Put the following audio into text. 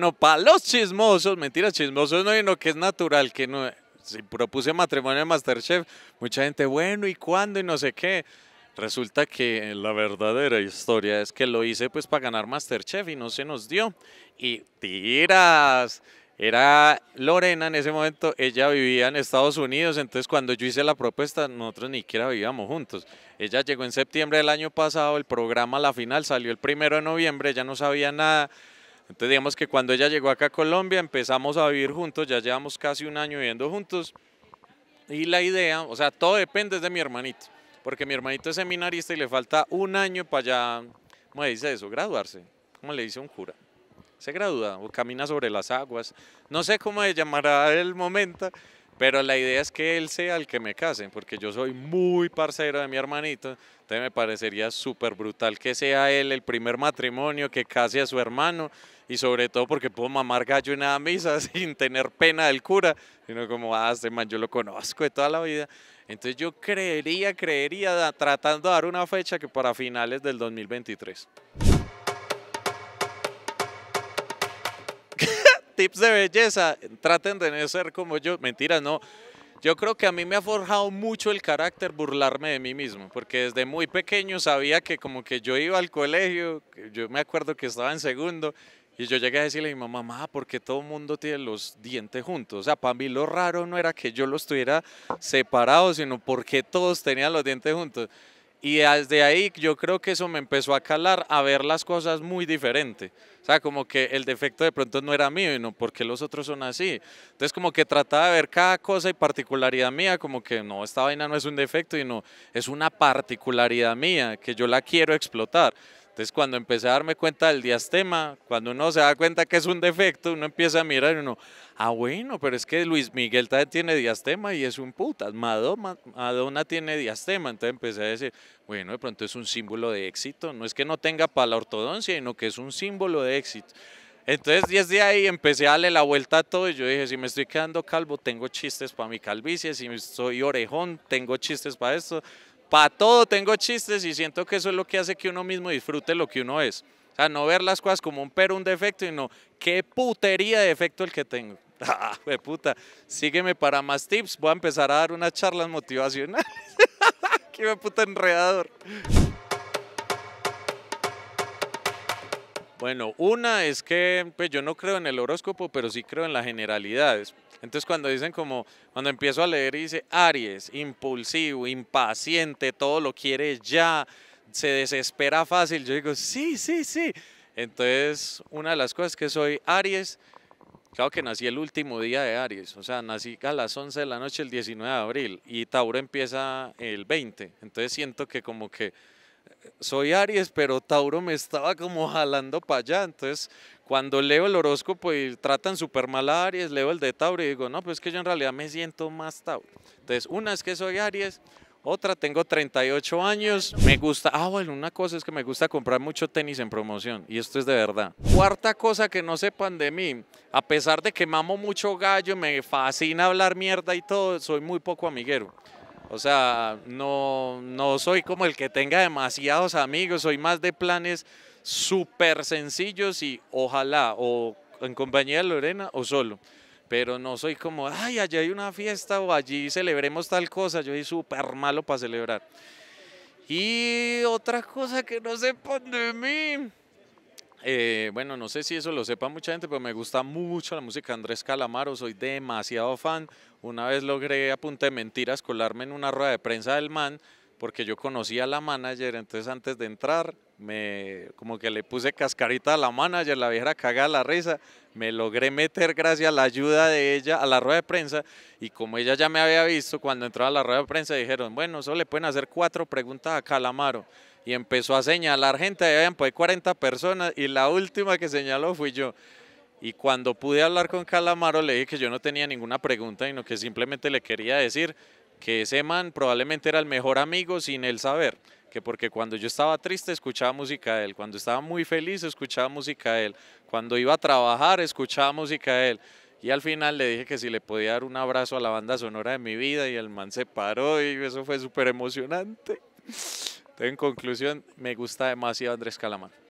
Bueno, para los chismosos, mentiras, chismosos no, sino que es natural que no. Si propuse matrimonio en Masterchef, mucha gente, bueno, ¿y cuándo? Y no sé qué. Resulta que la verdadera historia es que lo hice pues para ganar Masterchef y no se nos dio. Y tiras. Era Lorena en ese momento, ella vivía en Estados Unidos, entonces cuando yo hice la propuesta nosotros ni siquiera vivíamos juntos. Ella llegó en septiembre del año pasado, el programa La Final salió el 1 de noviembre, ella no sabía nada. Entonces digamos que cuando ella llegó acá a Colombia empezamos a vivir juntos, ya llevamos casi un año viviendo juntos. Y la idea, o sea, todo depende de mi hermanito, porque mi hermanito es seminarista y le falta un año para ya, ¿cómo le dice eso? Graduarse, ¿cómo le dice un cura? Se gradúa o camina sobre las aguas, no sé cómo se llamará el momento, pero la idea es que él sea el que me case, porque yo soy muy parcero de mi hermanito, entonces me parecería súper brutal que sea él el primer matrimonio que case a su hermano, y sobre todo porque puedo mamar gallo en la misa sin tener pena del cura, sino como, este man yo lo conozco de toda la vida. Entonces yo creería, tratando de dar una fecha que para finales del 2023. Tips de belleza, traten de no ser como yo, mentiras, no, yo creo que a mí me ha forjado mucho el carácter burlarme de mí mismo, porque desde muy pequeño sabía que como que yo iba al colegio, yo me acuerdo que estaba en segundo, y yo llegué a decirle a mi mamá, mamá, ¿por qué todo el mundo tiene los dientes juntos? O sea, para mí lo raro no era que yo los tuviera separados, sino porque todos tenían los dientes juntos, y desde ahí yo creo que eso me empezó a calar a ver las cosas muy diferente, o sea, como que el defecto de pronto no era mío, no, porque los otros son así, entonces como que trataba de ver cada cosa y particularidad mía, como que no, esta vaina no es un defecto, sino es una particularidad mía que yo la quiero explotar. Entonces cuando empecé a darme cuenta del diastema, cuando uno se da cuenta que es un defecto, uno empieza a mirar y uno, bueno, pero es que Luis Miguel también tiene diastema y es un putas, Madonna tiene diastema, entonces empecé a decir, bueno, de pronto es un símbolo de éxito, no es que no tenga para la ortodoncia, sino que es un símbolo de éxito. Entonces desde ahí empecé a darle la vuelta a todo y yo dije, si me estoy quedando calvo, tengo chistes para mi calvicie, si soy orejón, tengo chistes para esto. Para todo tengo chistes y siento que eso es lo que hace que uno mismo disfrute lo que uno es. O sea, no ver las cosas como un pero, un defecto, sino qué putería de defecto el que tengo. ¡Ah, de puta! Sígueme para más tips, voy a empezar a dar unas charlas motivacionales. ¡Qué de puta enredador! Bueno, una es que pues yo no creo en el horóscopo, pero sí creo en las generalidades. Entonces cuando dicen como, cuando empiezo a leer y dice Aries, impulsivo, impaciente, todo lo quiere ya, se desespera fácil, yo digo sí, sí, sí. Entonces una de las cosas es que soy Aries, claro que nací el último día de Aries, o sea, nací a las 11 de la noche el 19 de abril y Tauro empieza el 20, entonces siento que como que soy Aries, pero Tauro me estaba como jalando para allá, entonces cuando leo el horóscopo y tratan súper mal a Aries, leo el de Tauro y digo, no, pues es que yo en realidad me siento más Tauro. Entonces, una es que soy Aries, otra tengo 38 años, me gusta, bueno, una cosa es que me gusta comprar mucho tenis en promoción y esto es de verdad. Cuarta cosa que no sepan de mí, a pesar de que mamo mucho gallo, me fascina hablar mierda y todo, soy muy poco amiguero. O sea, no soy como el que tenga demasiados amigos, soy más de planes súper sencillos y ojalá, o en compañía de Lorena o solo. Pero no soy como, ay, allá hay una fiesta o allí celebremos tal cosa, yo soy súper malo para celebrar. Y otra cosa que no sepan de mí. Bueno, no sé si eso lo sepa mucha gente, pero me gusta mucho la música de Andrés Calamaro, soy demasiado fan. Una vez logré a punta de mentiras colarme en una rueda de prensa del man, porque yo conocía a la manager, entonces antes de entrar, como que le puse cascarita a la manager, la vieja cagada la risa, me logré meter gracias a la ayuda de ella a la rueda de prensa, y como ella ya me había visto, cuando entraba a la rueda de prensa dijeron, bueno, solo le pueden hacer 4 preguntas a Calamaro. Y empezó a señalar gente, ahí habían pues 40 personas y la última que señaló fui yo. Y cuando pude hablar con Calamaro le dije que yo no tenía ninguna pregunta, sino que simplemente le quería decir que ese man probablemente era el mejor amigo sin él saber, que porque cuando yo estaba triste escuchaba música de él, cuando estaba muy feliz escuchaba música de él, cuando iba a trabajar escuchaba música de él. Y al final le dije que si le podía dar un abrazo a la banda sonora de mi vida y el man se paró y eso fue súper emocionante. En conclusión, me gusta demasiado Andrés Calamaro.